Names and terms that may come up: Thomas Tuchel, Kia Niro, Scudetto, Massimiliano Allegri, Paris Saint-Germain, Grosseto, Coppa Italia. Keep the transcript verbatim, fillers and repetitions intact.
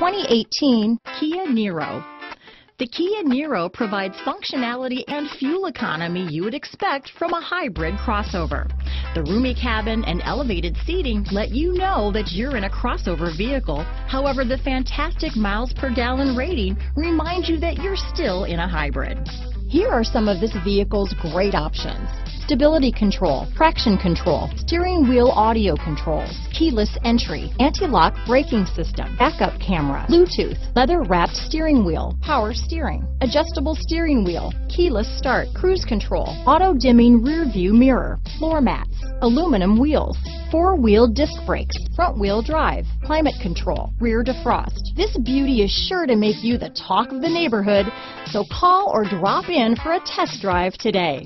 twenty eighteen Kia Niro. The Kia Niro provides functionality and fuel economy you would expect from a hybrid crossover. The roomy cabin and elevated seating let you know that you're in a crossover vehicle. However, the fantastic miles per gallon rating reminds you that you're still in a hybrid. Here are some of this vehicle's great options: stability control, traction control, steering wheel audio controls, keyless entry, anti-lock braking system, backup camera, Bluetooth, leather-wrapped steering wheel, power steering, adjustable steering wheel, keyless start, cruise control, auto-dimming rear-view mirror, floor mats, aluminum wheels, four-wheel disc brakes, front-wheel drive, climate control, rear defrost. This beauty is sure to make you the talk of the neighborhood, so call or drop in for a test drive today.